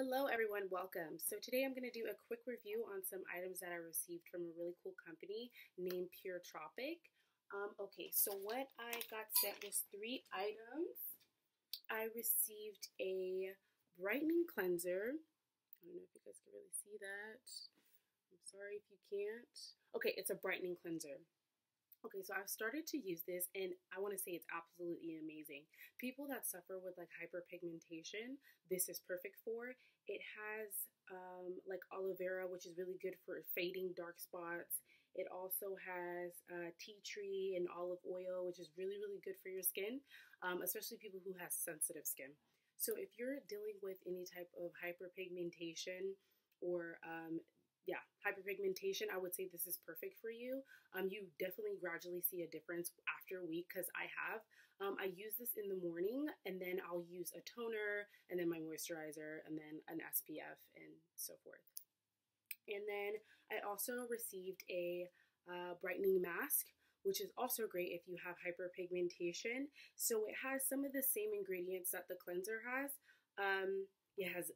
Hello everyone, welcome. So today I'm going to do a quick review on some items that I received from a really cool company named Pure Tropix. Okay, so what I got sent was 3 items. I received a brightening cleanser. I don't know if you guys can really see that. I'm sorry if you can't. Okay, it's a brightening cleanser. Okay, so I've started to use this, and I want to say it's absolutely amazing. People that suffer with, like, hyperpigmentation, this is perfect for. It has, like, aloe vera, which is really good for fading dark spots. It also has tea tree and olive oil, which is really, really good for your skin, especially people who have sensitive skin. So if you're dealing with any type of hyperpigmentation or hyperpigmentation, I would say this is perfect for you. You definitely gradually see a difference after a week, because I have. I use this in the morning, and then I'll use a toner, and then my moisturizer, and then an SPF, and so forth. And then I also received a brightening mask, which is also great if you have hyperpigmentation. So it has some of the same ingredients that the cleanser has. It has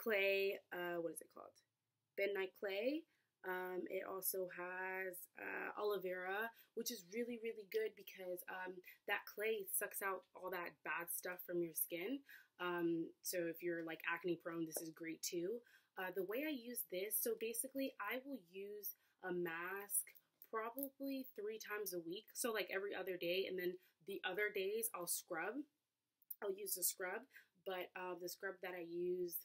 clay, what is it called? Bentonite clay. It also has aloe vera, which is really, really good because that clay sucks out all that bad stuff from your skin. So if you're like acne prone, this is great too. The way I use this, so basically I will use a mask probably 3 times a week. So like every other day, and then the other days I'll scrub. I'll use a scrub, but the scrub that I use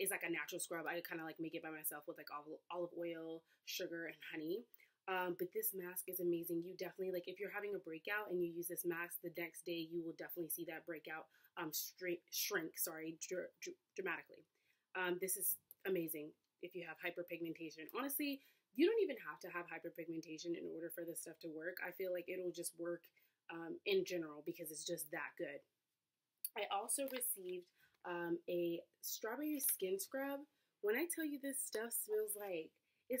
is like a natural scrub. I kind of like make it by myself with like olive oil, sugar, and honey. But this mask is amazing. You definitely, like, if you're having a breakout and you use this mask, the next day you will definitely see that breakout dramatically. This is amazing if you have hyperpigmentation. Honestly, you don't even have to have hyperpigmentation in order for this stuff to work. I feel like it'll just work in general because it's just that good. I also received a strawberry skin scrub. When I tell you this stuff smells like, it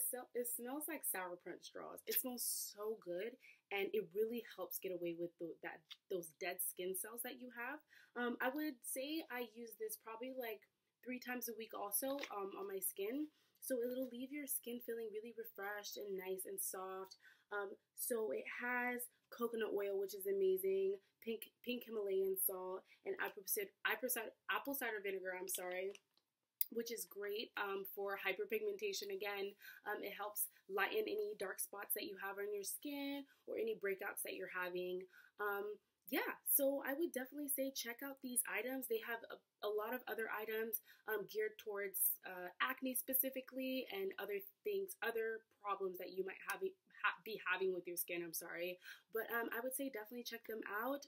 smells like sour punch straws. It smells so good, and it really helps get away with those dead skin cells that you have. I would say I use this probably like 3 times a week also on my skin. So it'll leave your skin feeling really refreshed and nice and soft. So it has coconut oil, which is amazing, pink Himalayan salt, and apple cider vinegar, I'm sorry, which is great for hyperpigmentation again. It helps lighten any dark spots that you have on your skin or any breakouts that you're having. Yeah, so I would definitely say check out these items. They have a lot of other items geared towards acne specifically, and other things, other problems that you might be having with your skin, I'm sorry. But I would say definitely check them out.